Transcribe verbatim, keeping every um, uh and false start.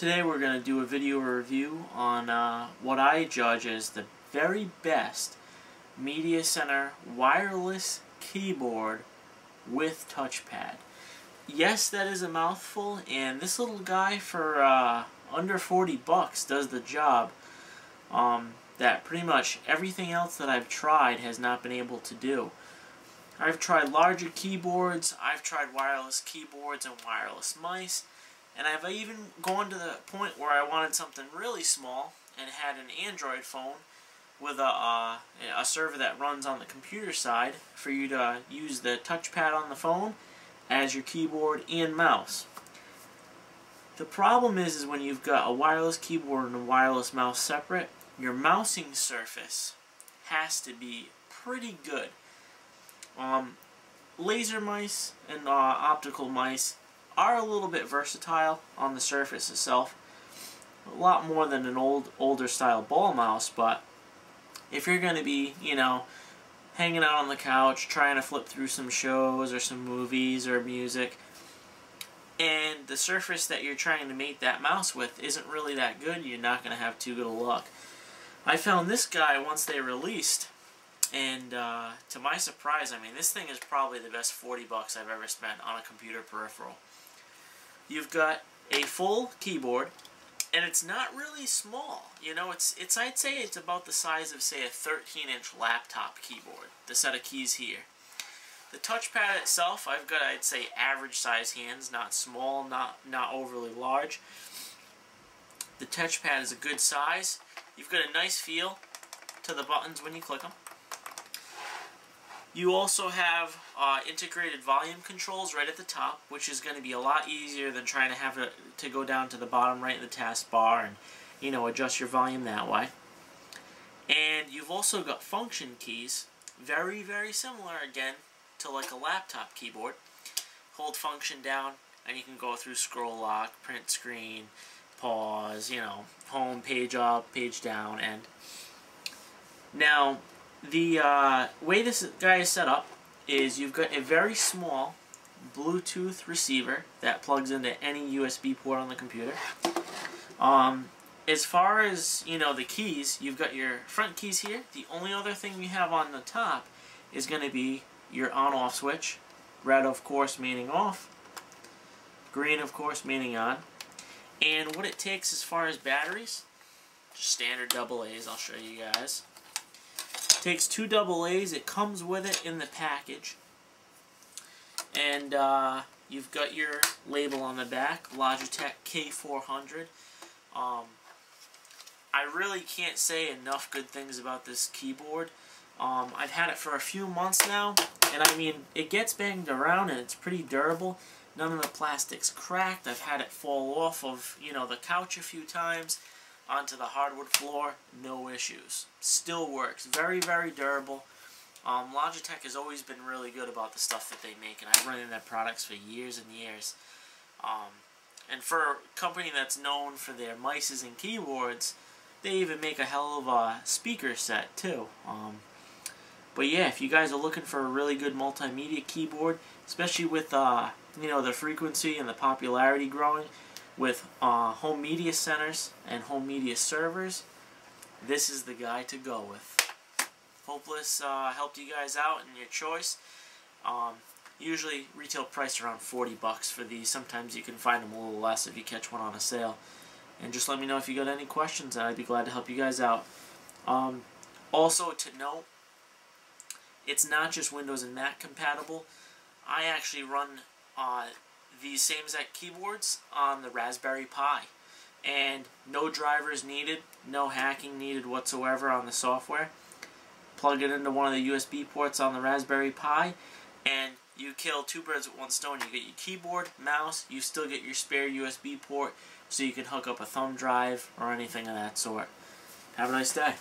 Today we're going to do a video review on uh, what I judge as the very best Media Center wireless keyboard with touchpad. Yes, that is a mouthful, and this little guy for uh, under forty bucks does the job um, that pretty much everything else that I've tried has not been able to do. I've tried larger keyboards, I've tried wireless keyboards and wireless mice, and I've even gone to the point where I wanted something really small and had an Android phone with a, uh, a server that runs on the computer side for you to use the touchpad on the phone as your keyboard and mouse. The problem is, is when you've got a wireless keyboard and a wireless mouse separate, your mousing surface has to be pretty good. Um, laser mice and uh, optical mice are a little bit versatile on the surface itself, a lot more than an old older style ball mouse, but if you're going to be, you know, hanging out on the couch trying to flip through some shows or some movies or music, and the surface that you're trying to mate that mouse with isn't really that good, you're not going to have too good a look. I found this guy once they released, and uh, to my surprise, I mean, this thing is probably the best forty bucks I've ever spent on a computer peripheral. You've got a full keyboard, and it's not really small. You know, it's it's I'd say it's about the size of, say, a thirteen inch laptop keyboard. The set of keys here. The touchpad itself, I've got, I'd say, average size hands, not small, not not overly large. The touchpad is a good size. You've got a nice feel to the buttons when you click them. You also have uh, integrated volume controls right at the top, which is going to be a lot easier than trying to have to, to go down to the bottom right of the taskbar and, you know, adjust your volume that way. And you've also got function keys, very, very similar, again, to like a laptop keyboard. Hold function down, and you can go through scroll lock, print screen, pause, you know, home, page up, page down, and... Now... The uh, way this guy is set up is you've got a very small Bluetooth receiver that plugs into any U S B port on the computer. Um, as far as, you know, the keys, you've got your front keys here. The only other thing you have on the top is going to be your on-off switch. Red, of course, meaning off. Green, of course, meaning on. And what it takes as far as batteries, just standard double A's, I'll show you guys. Takes two double A's. It comes with it in the package, and uh, you've got your label on the back, Logitech K four hundred. Um, I really can't say enough good things about this keyboard. Um, I've had it for a few months now, and I mean, it gets banged around, and it's pretty durable. None of the plastic's cracked. I've had it fall off of, you know, the couch a few times onto the hardwood floor, no issues. Still works. Very, very durable. Um, Logitech has always been really good about the stuff that they make, and I've run in their products for years and years. Um, and for a company that's known for their mice and keyboards, they even make a hell of a speaker set, too. Um, but yeah, if you guys are looking for a really good multimedia keyboard, especially with uh, you know, the frequency and the popularity growing with uh, home media centers and home media servers, this is the guy to go with. Hope this uh, helped you guys out in your choice. Um, usually retail price around forty bucks for these. Sometimes you can find them a little less if you catch one on a sale. And just let me know if you got any questions, and I'd be glad to help you guys out. Um, also to note, it's not just Windows and Mac compatible. I actually run uh, these same exact keyboards on the Raspberry Pi, and no drivers needed, no hacking needed whatsoever on the software. Plug it into one of the U S B ports on the Raspberry Pi, and you kill two birds with one stone. You get your keyboard, mouse, you still get your spare U S B port, so you can hook up a thumb drive or anything of that sort. Have a nice day.